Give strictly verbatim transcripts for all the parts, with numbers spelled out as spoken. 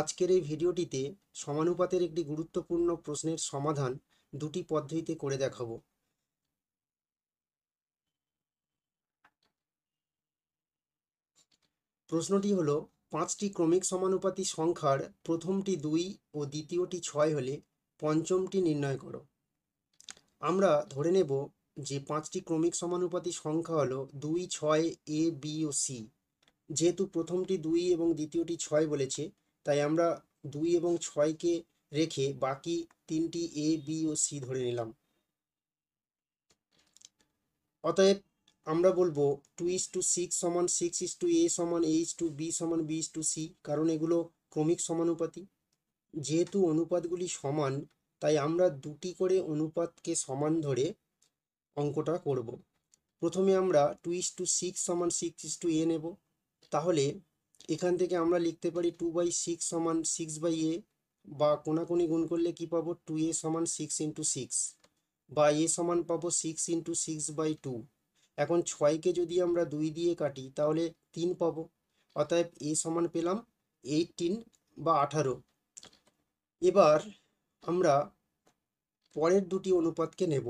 আজকের এই ভিডিওটিতে সমানুপাতের একটি গুরুত্বপূর্ণ প্রশ্নের সমাধান দুটি পদ্ধতিতে করে দেখাবো। প্রশ্নটি হলো, পাঁচটি ক্রমিক সমানুপাতি সংখ্যার প্রথমটি দুই ও দ্বিতীয়টি ছয় হলে পঞ্চমটি নির্ণয় করো। আমরা ধরে নেব যে পাঁচটি ক্রমিক সমানুপাতি সংখ্যা হলো দুই, ছয়, এ, বি ও সি। যেহেতু প্রথমটি দুই এবং দ্বিতীয়টি ছয় বলেছে, তাই আমরা দুই এবং ছয়কে রেখে বাকি তিনটি এ, বি ও সি ধরে নিলাম। অতএব আমরা বলবো টু ইস টু সিক্স সমান সিক্স ইস টু এ সমান এ ইস টু বি সমান বি ইস টু সি, কারণ এগুলো ক্রমিক সমানুপাতি। যেহেতু অনুপাতগুলি সমান, তাই আমরা দুটি করে অনুপাতকে সমান ধরে অঙ্কটা করব। প্রথমে আমরা টু ইস টু সিক্স সমান সিক্স ইস টু এ নেব, তাহলে এখান থেকে আমরা লিখতে পারি টু বাই সিক্স সমান সিক্স বাই এ, বা কোনাকুনি গুণ করলে কি পাবো, টু এ সমান সিক্স ইন্টু সিক্স, বা এ সমান পাবো six into six by two. এখন ছয়কে যদি আমরা দুই দিয়ে কাটি তাহলে তিন পাবো, অতএব এ সমান পেলাম এইটিন বা আঠারো। এবার আমরা পরের দুটি অনুপাতকে নেব,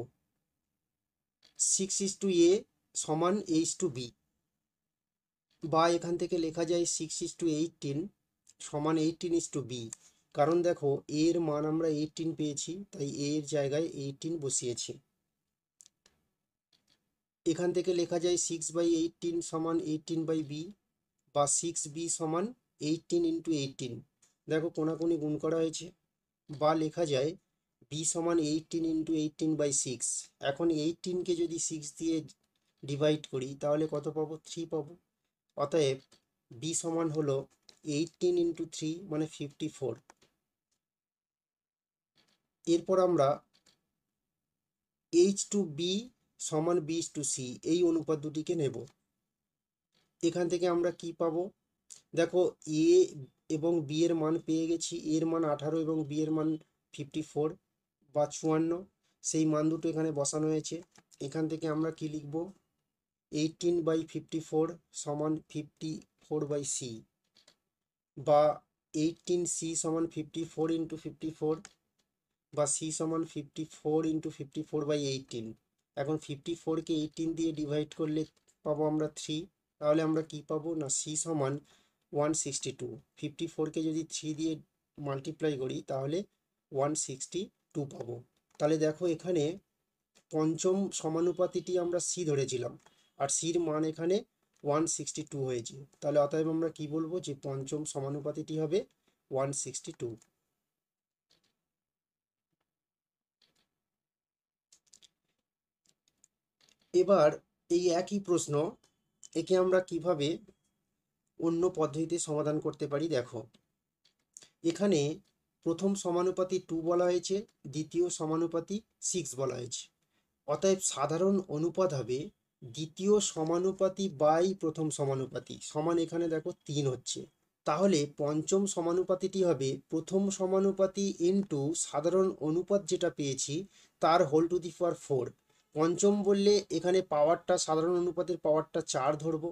সিক্স ইস টু এ সমান এ ইস টু বি, বা এখান থেকে লেখা যায় সিক্স ইস টু এইটিন সমান এইটিন ইস টু বি, কারণ দেখো এর মান আমরা এইটিন পেয়েছি, তাই এর জায়গায় এইটিন বসিয়েছি। এখান থেকে লেখা যায় সিক্স বাই এইটিন সমান এইটিন বাই বি, বা সিক্স বি সমান এইটিন ইন্টু এইটিন, দেখো কোনাকুনি গুণ করা হয়েছে, বা লেখা যায় বি সমান eighteen into eighteen by six. এখন এইটিনকে যদি সিক্স দিয়ে ডিভাইড করি তাহলে কত পাবো, থ্রি পাবো, অতএব বি সমান হলো এইটিন ইন্টু থ্রি মানে ফিফটি ফোর। এরপর আমরা এইচ টু বি সমান বি টু সি এই অনুপাত দুটিকে নেব। এখান থেকে আমরা কি পাবো, দেখো এ এবং বি এর মান পেয়ে গেছি, এর মান আঠারো এবং বি এর মান ফিফটি ফোর বা চুয়ান্ন, সেই মান দুটো এখানে বসানো হয়েছে। এখান থেকে আমরা কি লিখব, এইটিন বাই ফিফটি ফোর সমান ফিফটি ফোর বাই সি, বা এইটিন সি সমান fifty four into fifty four, বা সি সমান fifty four into fifty four by eighteen. এখন ফিফটি ফোরকে এইটিন দিয়ে ডিভাইড করলে পাবো আমরা থ্রি, তাহলে আমরা কি পাবো না সি সমান ওয়ান সিক্সটি টু, ফিফটি ফোরকে যদি থ্রি দিয়ে মাল্টিপ্লাই করি তাহলে ওয়ান সিক্সটি টু পাবো। তাহলে দেখো এখানে পঞ্চম সমানুপাতিটি আমরা সি ধরেছিলাম, আর সির মান এখানে ওয়ান সিক্সটি টু হয়েছে, তাহলে অতএব আমরা কি বলবো যে পঞ্চম সমানুপাতিটি হবে ওয়ান সিক্সটি টু। এবার এই একই প্রশ্ন, একে আমরা কিভাবে অন্য পদ্ধতিতে সমাধান করতে পারি দেখো। এখানে প্রথম সমানুপাতি টু বলা হয়েছে, দ্বিতীয় সমানুপাতি সিক্স বলা হয়েছে, অতএব সাধারণ অনুপাত হবে দ্বিতীয় সমানুপাতি বাই প্রথম সমানুপাতি, সমান এখানে দেখো তিন হচ্ছে। তাহলে পঞ্চম সমানুপাতিটি হবে প্রথম সমানুপাতি ইন্টু সাধারণ অনুপাত যেটা পেয়েছি তার whole to the power four. পঞ্চম বললে এখানে পাওয়ারটা সাধারণ অনুপাতের পাওয়ারটা চার ধরব,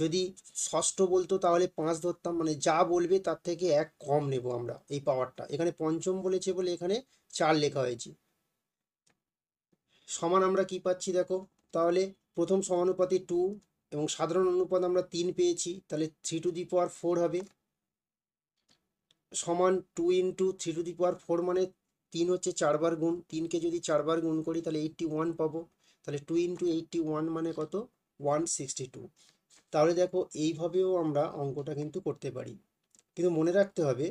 যদি ষষ্ঠ বলতো তাহলে পাঁচ ধরতাম, মানে যা বলবে তার থেকে এক কম নেব আমরা এই পাওয়ারটা। এখানে পঞ্চম বলেছে বলে এখানে চার লেখা হয়েছে। সমান আমরা কি পাচ্ছি দেখো, তাহলে প্রথম সমানুপাতি টু এবং সাধারণ অনুপাত আমরা তিন পেয়েছি, তাহলে three to the power four হবে, সমান two into three to the power four মানে তিন হচ্ছে চারবার গুণ, তিনকে যদি চারবার গুণ করি তাহলে এইটটি ওয়ান পাবো, তাহলে টু ইন্টু এইটটি ওয়ান মানে কত, ওয়ান সিক্সটি টু। তাহলে দেখো এইভাবেও আমরা অঙ্কটা কিন্তু করতে পারি, কিন্তু মনে রাখতে হবে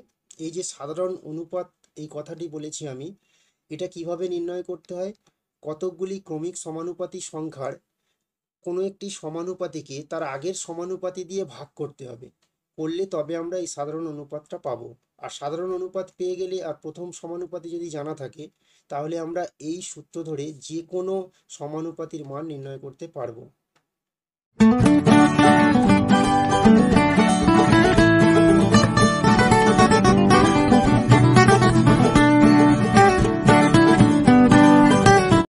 এই যে সাধারণ অনুপাত এই কথাটি বলেছি আমি, এটা কিভাবে নির্ণয় করতে হয়, কতকগুলি ক্রমিক সমানুপাতি সংখ্যার কোনো একটি সমানুপাতিকে তার আগের সমানুপাতি দিয়ে ভাগ করতে হবে, করলে তবে আমরা এই সাধারণ অনুপাতটা পাবো। আর সাধারণ অনুপাত পেয়ে গেলে আর প্রথম সমানুপাতি যদি জানা থাকে তাহলে আমরা এই সূত্র ধরে যে কোনো সমানুপাতির মান নির্ণয় করতে পারবো।